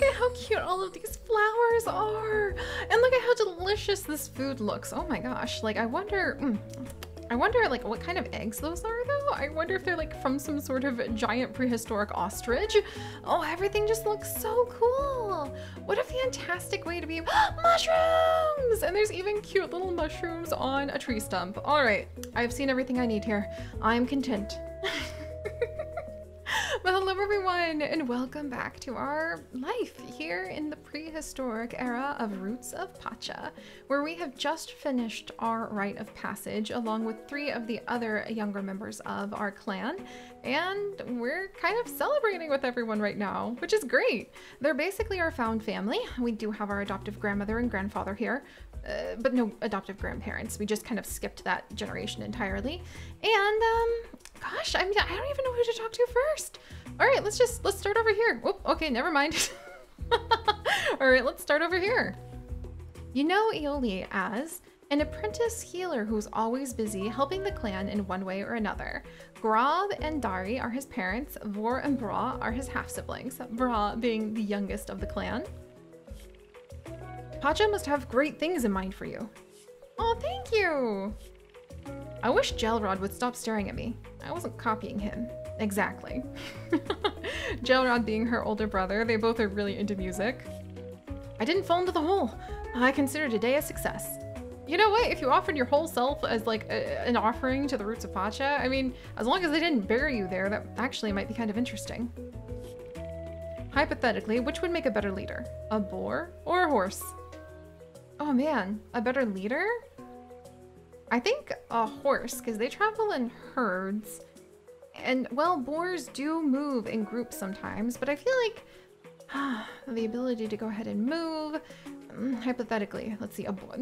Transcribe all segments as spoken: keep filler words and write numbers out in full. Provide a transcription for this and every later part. look at how cute all of these flowers are, and look at how delicious this food looks. Oh my gosh, like I wonder, mm, I wonder like what kind of eggs those are though. I wonder if they're like from some sort of giant prehistoric ostrich. Oh, everything just looks so cool. What a fantastic way to be, mushrooms! And there's even cute little mushrooms on a tree stump. All right, I've seen everything I need here. I'm content. Well, hello everyone, and welcome back to our life here in the prehistoric era of Roots of Pacha, where we have just finished our rite of passage along with three of the other younger members of our clan, and we're kind of celebrating with everyone right now, which is great. They're basically our found family. We do have our adoptive grandmother and grandfather here. Uh, but no adoptive grandparents. We just kind of skipped that generation entirely. And um, gosh, I mean, I don't even know who to talk to first. All right, let's just, let's start over here. Whoop, okay, never mind. All right, let's start over here. You know Ioli as an apprentice healer who's always busy helping the clan in one way or another. Grav and Dari are his parents. Vor and Bra are his half-siblings, Bra being the youngest of the clan. Pacha must have great things in mind for you. Oh, thank you! I wish Gelrod would stop staring at me. I wasn't copying him. Exactly. Gelrod being her older brother, they both are really into music. I didn't fall into the hole. I consider today a success. You know what? If you offered your whole self as like a, an offering to the Roots of Pacha, I mean, as long as they didn't bury you there, that actually might be kind of interesting. Hypothetically, which would make a better leader? A boar or a horse? Oh man, a better leader? I think a horse, because they travel in herds. And well, boars do move in groups sometimes, but I feel like ah, the ability to go ahead and move, mm, hypothetically, let's see, a boar.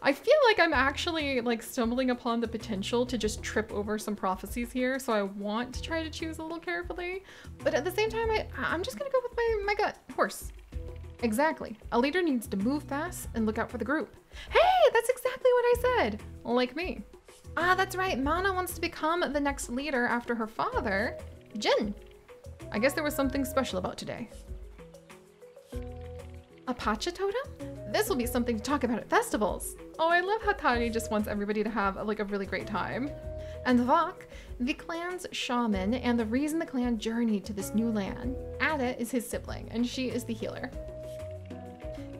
I feel like I'm actually like stumbling upon the potential to just trip over some prophecies here, so I want to try to choose a little carefully. But at the same time, I, I'm just gonna go with my, my gut, horse. Exactly. A leader needs to move fast and look out for the group. Hey, that's exactly what I said. Like me. Ah, that's right. Mana wants to become the next leader after her father, Jin. I guess there was something special about today. A Pacha totem? This will be something to talk about at festivals. Oh, I love how Tani just wants everybody to have like a really great time. And Vok, the clan's shaman and the reason the clan journeyed to this new land. Ada is his sibling and she is the healer.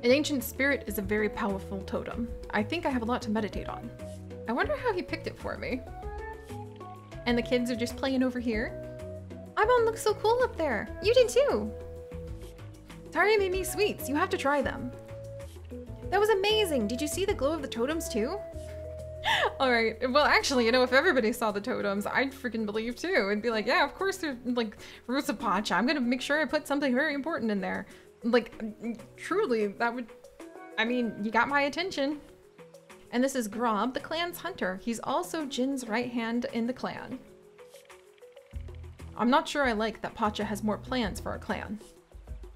An ancient spirit is a very powerful totem. I think I have a lot to meditate on. I wonder how he picked it for me. And the kids are just playing over here. Ibon looks so cool up there. You did too. Tari made me sweets. You have to try them. That was amazing. Did you see the glow of the totems too? All right. Well, actually, you know, if everybody saw the totems, I'd freaking believe too. It'd be like, yeah, of course they're like Roots of Pacha. I'm going to make sure I put something very important in there. Like, truly, that would, I mean, you got my attention. And this is Grob, the clan's hunter. He's also Jin's right hand in the clan. I'm not sure I like that Pacha has more plans for our clan.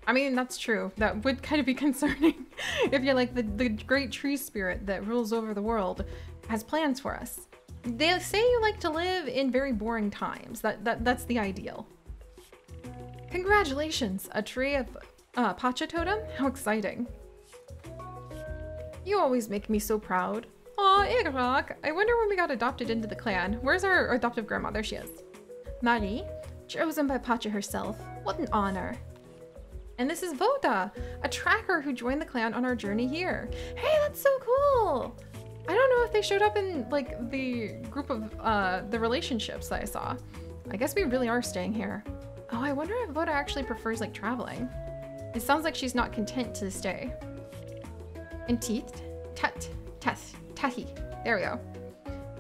I mean, that's true. That would kind of be concerning if you're like the, the great tree spirit that rules over the world has plans for us. They say you like to live in very boring times. That, that, that's the ideal. Congratulations, a tree of Uh, Pacha totem? How exciting. You always make me so proud. Aw, Igrok. I wonder when we got adopted into the clan. Where's our adoptive grandmother? She is. Mari, chosen by Pacha herself. What an honor. And this is Voda, a tracker who joined the clan on our journey here. Hey, that's so cool. I don't know if they showed up in like the group of uh, the relationships that I saw. I guess we really are staying here. Oh, I wonder if Voda actually prefers like traveling. It sounds like she's not content to stay. And teeth, tut, teth, tahi. There we go.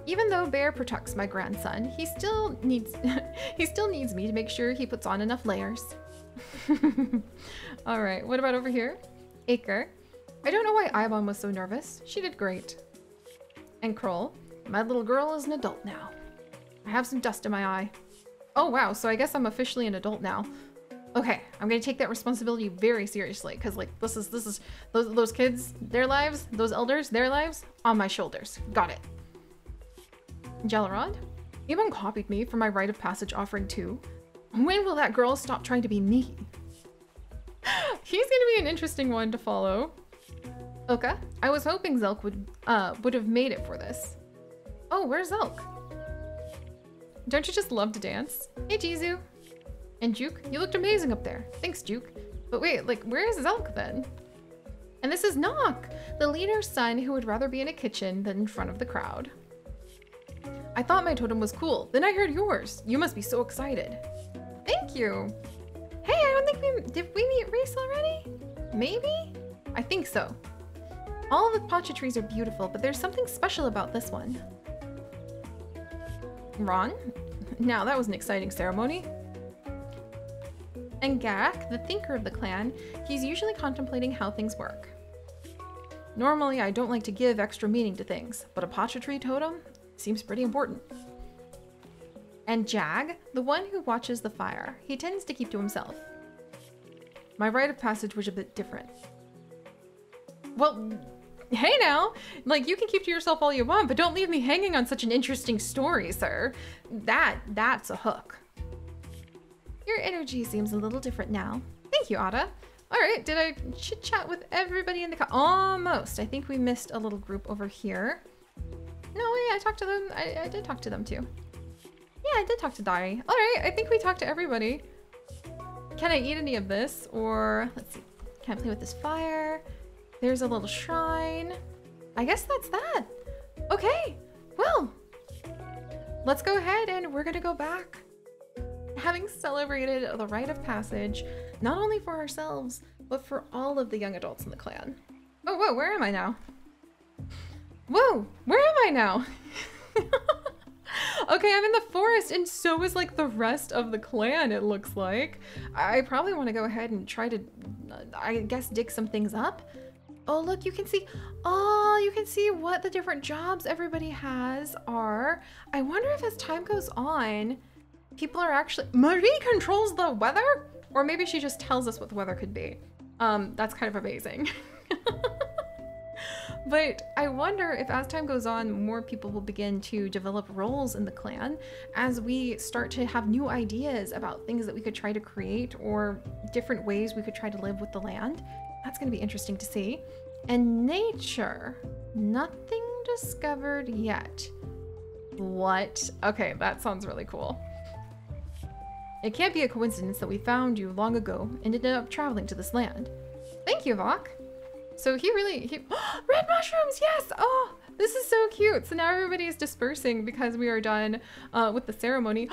Even though Bear protects my grandson, he still needs he still needs me to make sure he puts on enough layers. All right. What about over here? Acre. I don't know why Ibon was so nervous. She did great. And Kroll. My little girl is an adult now. I have some dust in my eye. Oh wow. So I guess I'm officially an adult now. Okay, I'm gonna take that responsibility very seriously because like this is, this is, those, those kids, their lives, those elders, their lives, on my shoulders. Got it. Gelrod? Ibon copied me for my rite of passage offering too. When will that girl stop trying to be me? he's gonna be an interesting one to follow. Okay, I was hoping Zelk would uh would have made it for this. Oh, where's Zelk? Don't you just love to dance? Hey, Jizu. And Juke, you looked amazing up there. Thanks, Juke. But wait, like, where is Zelk then? And this is Nock, the leader's son who would rather be in a kitchen than in front of the crowd. I thought my totem was cool. Then I heard yours. You must be so excited. Thank you. Hey, I don't think we... Did we meet Reese already? Maybe? I think so. All the Pacha trees are beautiful, but there's something special about this one. Ron? Now that was an exciting ceremony. And Gak, the thinker of the clan, he's usually contemplating how things work. Normally, I don't like to give extra meaning to things, but a Pacha tree totem seems pretty important. And Jag, the one who watches the fire, he tends to keep to himself. My rite of passage was a bit different. Well, hey now, like, you can keep to yourself all you want, but don't leave me hanging on such an interesting story, sir. That, that's a hook. Your energy seems a little different now. Thank you, Ada. All right, did I chit chat with everybody in the car? Almost. I think we missed a little group over here. No, wait, I talked to them. I, I did talk to them too. Yeah, I did talk to Dari. All right, I think we talked to everybody. Can I eat any of this? Or let's see, can I play with this fire? There's a little shrine. I guess that's that. Okay, well, let's go ahead and we're gonna go back. Having celebrated the rite of passage, not only for ourselves, but for all of the young adults in the clan. Oh, whoa, where am I now? Whoa, where am I now? Okay, I'm in the forest, and so is like the rest of the clan, it looks like. I probably want to go ahead and try to, I guess, dig some things up. Oh, look, you can see, oh, you can see what the different jobs everybody has are. I wonder if as time goes on, people are actually, Marie controls the weather? Or maybe she just tells us what the weather could be. Um, that's kind of amazing. But I wonder if as time goes on, more people will begin to develop roles in the clan as we start to have new ideas about things that we could try to create or different ways we could try to live with the land. That's going to be interesting to see. And nature, nothing discovered yet. What? Okay, that sounds really cool. It can't be a coincidence that we found you long ago and ended up traveling to this land. Thank you, Vok. So he really, he, red mushrooms, yes! Oh, this is so cute. So now everybody is dispersing because we are done uh, with the ceremony.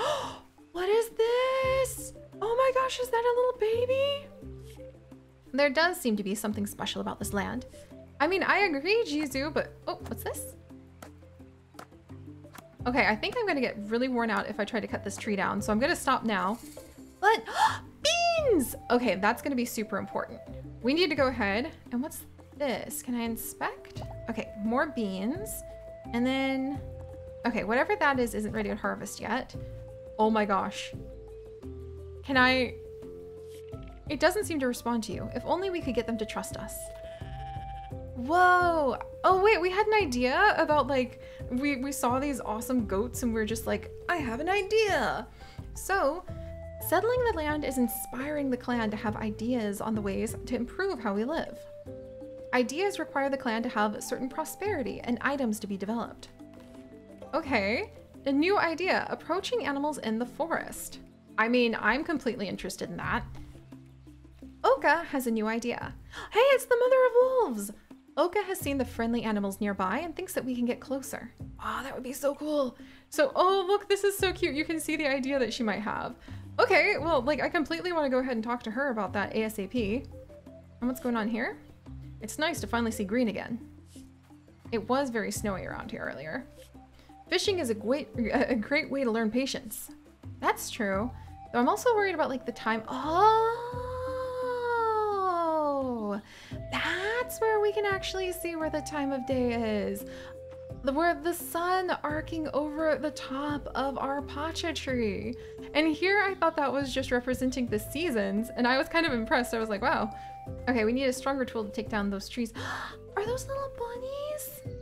What is this? Oh my gosh, is that a little baby? There does seem to be something special about this land. I mean, I agree, Jizu, but, oh, what's this? Okay, I think I'm gonna get really worn out if I try to cut this tree down, so I'm gonna stop now. But, beans! Okay, that's gonna be super important. We need to go ahead, and what's this? Can I inspect? Okay, more beans. And then, okay, whatever that is isn't ready to harvest yet. Oh my gosh. Can I? It doesn't seem to respond to you. If only we could get them to trust us. Whoa. Oh wait, we had an idea about like, we, we saw these awesome goats and we were just like, I have an idea. So, settling the land is inspiring the clan to have ideas on the ways to improve how we live. Ideas require the clan to have certain prosperity and items to be developed. Okay, a new idea, approaching animals in the forest. I mean, I'm completely interested in that. Oka has a new idea. Hey, it's the mother of wolves! Oka has seen the friendly animals nearby and thinks that we can get closer. Oh, that would be so cool. So, oh, look, this is so cute. You can see the idea that she might have. Okay, well, like, I completely want to go ahead and talk to her about that ASAP. And what's going on here? It's nice to finally see green again. It was very snowy around here earlier. Fishing is a great, a great way to learn patience. That's true. Though I'm also worried about, like, the time. Oh! That's where we can actually see where the time of day is. Where the sun arcing over the top of our Pacha tree. And here I thought that was just representing the seasons, and I was kind of impressed. I was like, wow. Okay, we need a stronger tool to take down those trees. Are those little bunnies?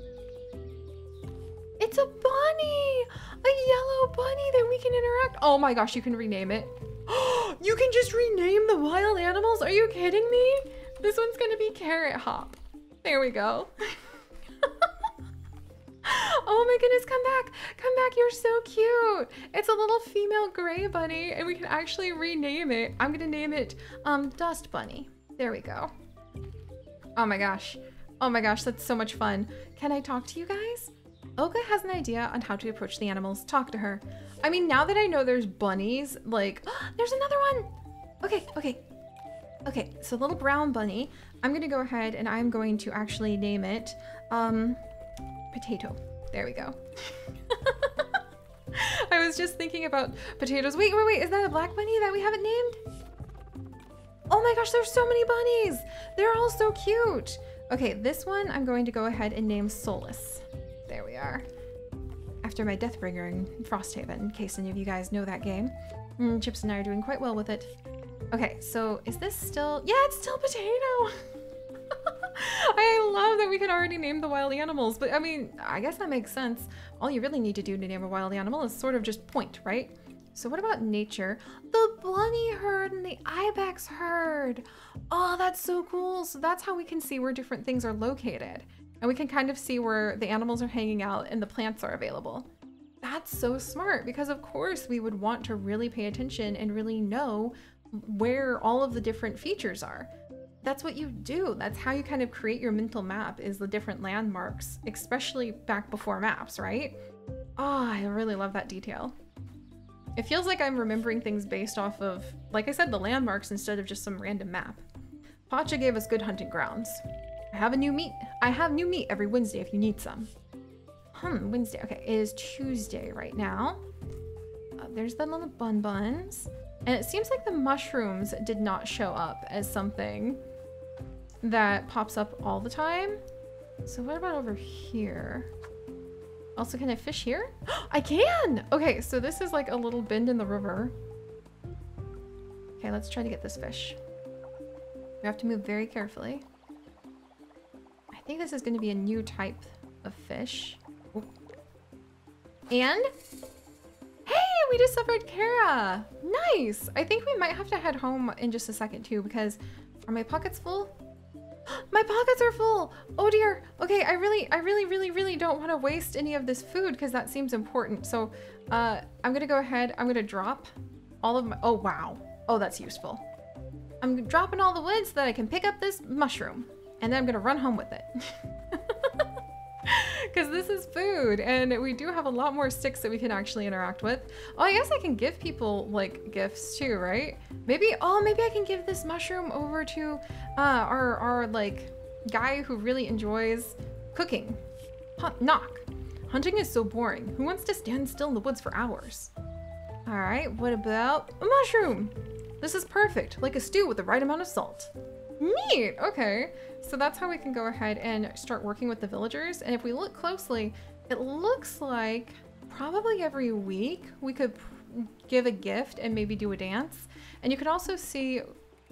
It's a bunny! A yellow bunny that we can interact. Oh my gosh, you can rename it. You can just rename the wild animals? Are you kidding me? This one's gonna be Carrot Hop. There we go. Oh my goodness, come back. Come back, you're so cute. It's a little female gray bunny and we can actually rename it. I'm gonna name it um, Dust Bunny. There we go. Oh my gosh. Oh my gosh, that's so much fun. Can I talk to you guys? Olga has an idea on how to approach the animals. Talk to her. I mean, now that I know there's bunnies, like, oh, there's another one. Okay, okay. Okay, so little brown bunny. I'm gonna go ahead and I'm going to actually name it um, Potato. There we go. I was just thinking about potatoes. Wait, wait, wait, is that a black bunny that we haven't named? Oh my gosh, there's so many bunnies. They're all so cute. Okay, this one I'm going to go ahead and name Solus. There we are. After my Deathbringer in Frosthaven, in case any of you guys know that game. Mm, Chips and I are doing quite well with it. Okay, so is this still... Yeah, it's still Potato! I love that we could already name the wild animals, but I mean, I guess that makes sense. All you really need to do to name a wild animal is sort of just point, right? So what about nature? The bunny herd and the ibex herd! Oh, that's so cool! So that's how we can see where different things are located. And we can kind of see where the animals are hanging out and the plants are available. That's so smart, because of course we would want to really pay attention and really know where all of the different features are. That's what you do. That's how you kind of create your mental map, is the different landmarks, especially back before maps, right? Oh, I really love that detail. It feels like I'm remembering things based off of, like I said, the landmarks instead of just some random map. Pacha gave us good hunting grounds. I have a new meat. I have new meat every Wednesday if you need some. Hmm, Wednesday. Okay, it is Tuesday right now. Uh, there's the little bun buns. And it seems like the mushrooms did not show up as something that pops up all the time. So what about over here? Also, can I fish here? I can! Okay, so this is like a little bend in the river. Okay, let's try to get this fish. We have to move very carefully. I think this is going to be a new type of fish. Ooh. And hey, we discovered Kara. Nice. I think we might have to head home in just a second too, because are my pockets full? My pockets are full. Oh dear. Okay, I really, I really, really, really don't want to waste any of this food because that seems important. So uh, I'm going to go ahead. I'm going to drop all of my. Oh wow. Oh, that's useful. I'm dropping all the wood so that I can pick up this mushroom. And then I'm gonna run home with it. Because this is food and we do have a lot more sticks that we can actually interact with. Oh, I guess I can give people like gifts too, right? Maybe, oh, maybe I can give this mushroom over to uh, our, our like guy who really enjoys cooking. Huh, knock. Hunting is so boring. Who wants to stand still in the woods for hours? All right, what about a mushroom? This is perfect, like a stew with the right amount of salt. Neat, okay. So that's how we can go ahead and start working with the villagers. And if we look closely, it looks like probably every week we could give a gift and maybe do a dance. And you can also see,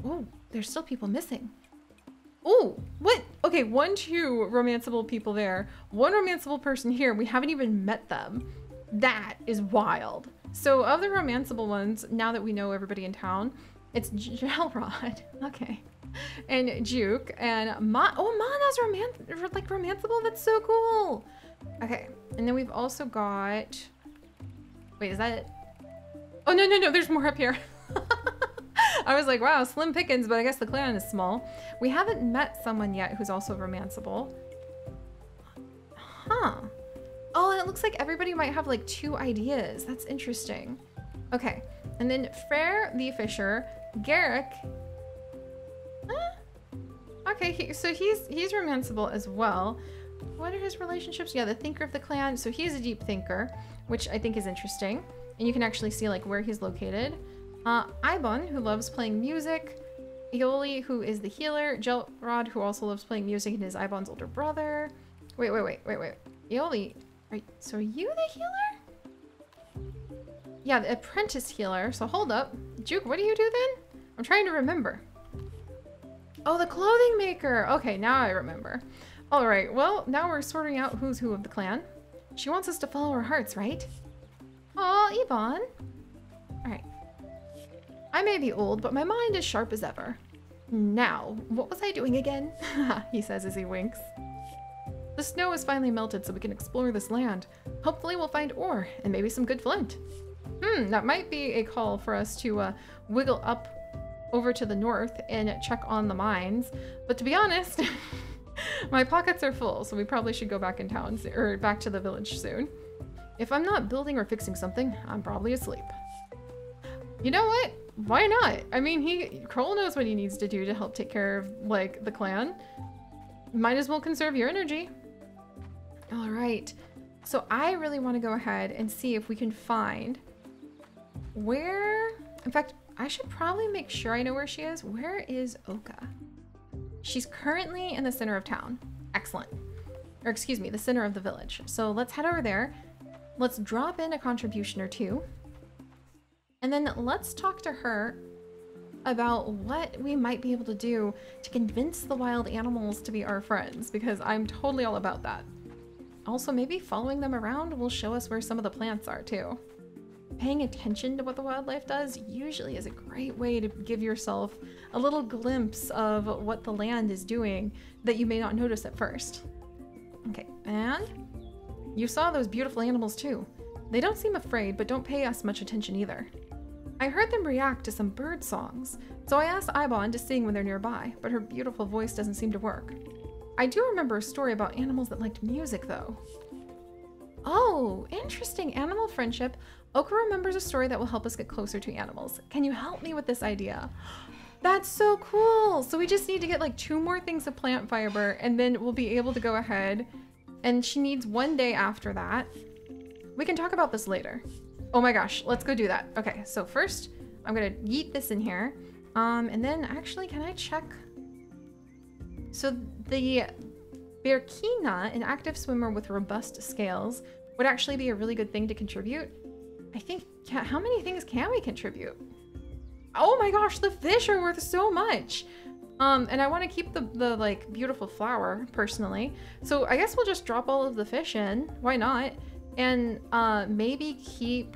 oh, there's still people missing. Oh, what? Okay, one, two romanceable people there. One romanceable person here. We haven't even met them. That is wild. So of the romanceable ones, now that we know everybody in town, it's Gelrod. Okay. And Juke and Ma. Oh, Mana's roman like romanceable. That's so cool. Okay, and then we've also got. Wait, is that it? Oh no no no! There's more up here. I was like, wow, slim pickings, but I guess the clan is small. We haven't met someone yet who's also romanceable. Huh? Oh, and it looks like everybody might have like two ideas. That's interesting. Okay, and then Frere the Fisher, Garrick. Okay, he, so he's he's romanceable as well. What are his relationships? Yeah, the thinker of the clan. So he's a deep thinker, which I think is interesting. And you can actually see like where he's located. Uh, Ibon, who loves playing music. Ioli, who is the healer. Gelrod, who also loves playing music and is Ibon's older brother. Wait, wait, wait, wait, wait. Ioli, are, so are you the healer? Yeah, the apprentice healer. So hold up. Juke, what do you do then? I'm trying to remember. Oh, the clothing maker! Okay, now I remember. Alright, well, now we're sorting out who's who of the clan. She wants us to follow her hearts, right? Aw, Yvonne! Alright. I may be old, but my mind is sharp as ever. Now, what was I doing again? He says as he winks. The snow has finally melted so we can explore this land. Hopefully we'll find ore, and maybe some good flint. Hmm, that might be a call for us to uh, wiggle up over to the north and check on the mines. But to be honest, my pockets are full, so we probably should go back in town, or back to the village soon. If I'm not building or fixing something, I'm probably asleep. You know what? Why not? I mean, he Kroll knows what he needs to do to help take care of, like, the clan. Might as well conserve your energy. All right. So I really want to go ahead and see if we can find where... In fact, I should probably make sure I know where she is. Where is Oka? She's currently in the center of town. Excellent. Or excuse me, the center of the village. So let's head over there. Let's drop in a contribution or two. And then let's talk to her about what we might be able to do to convince the wild animals to be our friends, because I'm totally all about that. Also, maybe following them around will show us where some of the plants are too. Paying attention to what the wildlife does usually is a great way to give yourself a little glimpse of what the land is doing that you may not notice at first. Okay, and you saw those beautiful animals too. They don't seem afraid, but don't pay us much attention either. I heard them react to some bird songs, so I asked Ibon to sing when they're nearby, but her beautiful voice doesn't seem to work. I do remember a story about animals that liked music, though. Oh, interesting animal friendship. Oka remembers a story that will help us get closer to animals. Can you help me with this idea? That's so cool! So we just need to get like two more things of plant fiber, and then we'll be able to go ahead. And she needs one day after that. We can talk about this later. Oh my gosh, let's go do that. Okay, so first, I'm gonna yeet this in here. Um, and then actually, can I check? So the Berkina, an active swimmer with robust scales, would actually be a really good thing to contribute. I think, how many things can we contribute? Oh my gosh, the fish are worth so much. Um, and I wanna keep the, the like beautiful flower personally. So I guess we'll just drop all of the fish in, why not? And uh, maybe keep,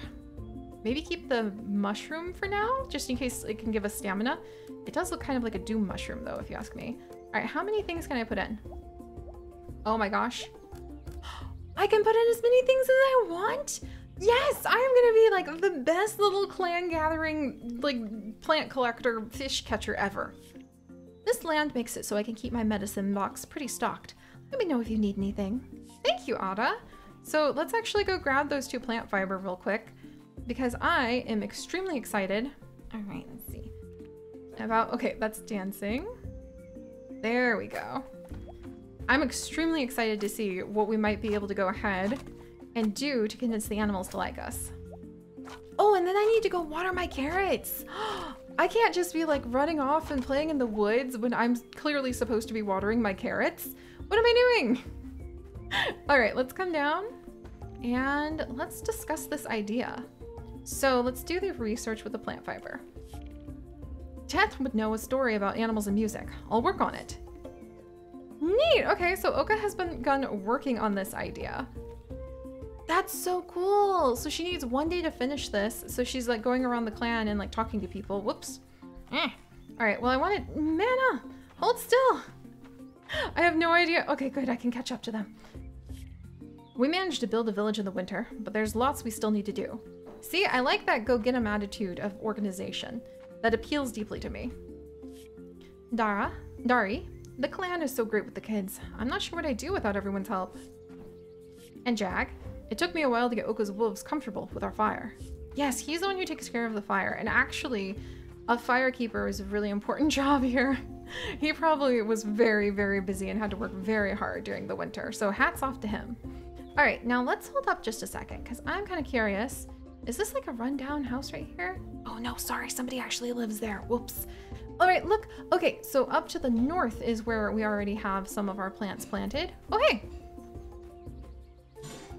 maybe keep the mushroom for now, just in case it can give us stamina. It does look kind of like a doom mushroom though, if you ask me. All right, how many things can I put in? Oh my gosh. I can put in as many things as I want? Yes, I am gonna be like the best little clan gathering, like plant collector, fish catcher ever. This land makes it so I can keep my medicine box pretty stocked. Let me know if you need anything. Thank you, Ada. So let's actually go grab those two plant fiber real quick because I am extremely excited. All right, let's see. About, okay, that's dancing. There we go. I'm extremely excited to see what we might be able to go ahead and do to convince the animals to like us. Oh, and then I need to go water my carrots. I can't just be like running off and playing in the woods when I'm clearly supposed to be watering my carrots. What am I doing? All right, let's come down and let's discuss this idea. So let's do the research with the plant fiber. Teth would know a story about animals and music. I'll work on it. Neat, okay, so Oka has begun working on this idea. That's so cool. So she needs one day to finish this. So she's like going around the clan and like talking to people. Whoops. Eh. All right, well, I wanted mana. Hold still. I have no idea. Okay, good, I can catch up to them. We managed to build a village in the winter, but there's lots we still need to do. See, I like that go get 'em attitude of organization. That appeals deeply to me. Dara, Dari, the clan is so great with the kids. I'm not sure what I do without everyone's help. And Jag, it took me a while to get Oka's wolves comfortable with our fire. Yes, he's the one who takes care of the fire, and actually, a firekeeper is a really important job here. He probably was very, very busy and had to work very hard during the winter, so hats off to him. All right, now let's hold up just a second, because I'm kind of curious. Is this like a rundown house right here? Oh no, sorry, somebody actually lives there. Whoops. All right, look. Okay, so up to the north is where we already have some of our plants planted. Oh, hey!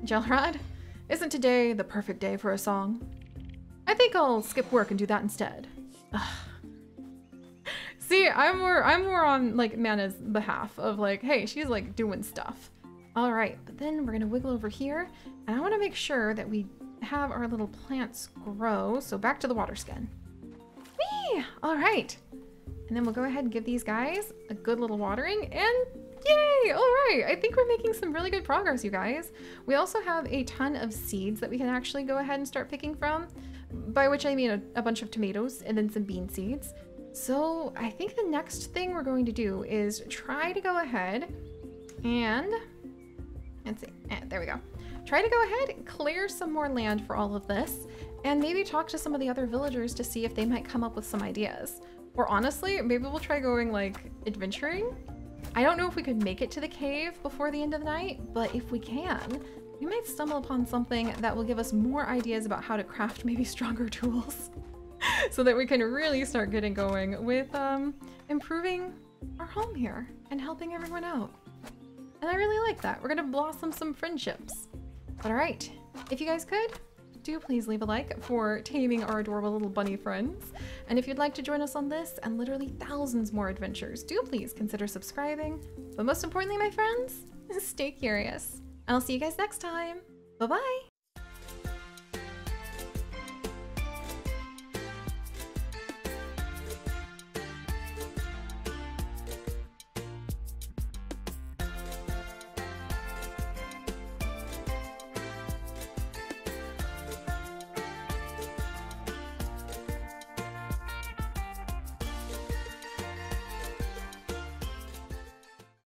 Gelrod, isn't today the perfect day for a song? I think I'll skip work and do that instead. Ugh. See, I'm more I'm more on like Mana's behalf of like, hey, she's like doing stuff. All right, but then we're gonna wiggle over here, and I want to make sure that we have our little plants grow. So back to the water skin. All right. And then we'll go ahead and give these guys a good little watering, and yay! All right, I think we're making some really good progress, you guys. We also have a ton of seeds that we can actually go ahead and start picking from, by which I mean a, a bunch of tomatoes and then some bean seeds. So I think the next thing we're going to do is try to go ahead and, let's see, eh, there we go. Try to go ahead and clear some more land for all of this, and maybe talk to some of the other villagers to see if they might come up with some ideas. Or honestly, maybe we'll try going like adventuring. I don't know if we could make it to the cave before the end of the night, but if we can, we might stumble upon something that will give us more ideas about how to craft maybe stronger tools so that we can really start getting going with um, improving our home here and helping everyone out. And I really like that. We're gonna blossom some friendships. But all right, if you guys could, do please leave a like for taming our adorable little bunny friends. And if you'd like to join us on this and literally thousands more adventures, do please consider subscribing. But most importantly, my friends, stay curious. And I'll see you guys next time. Bye-bye.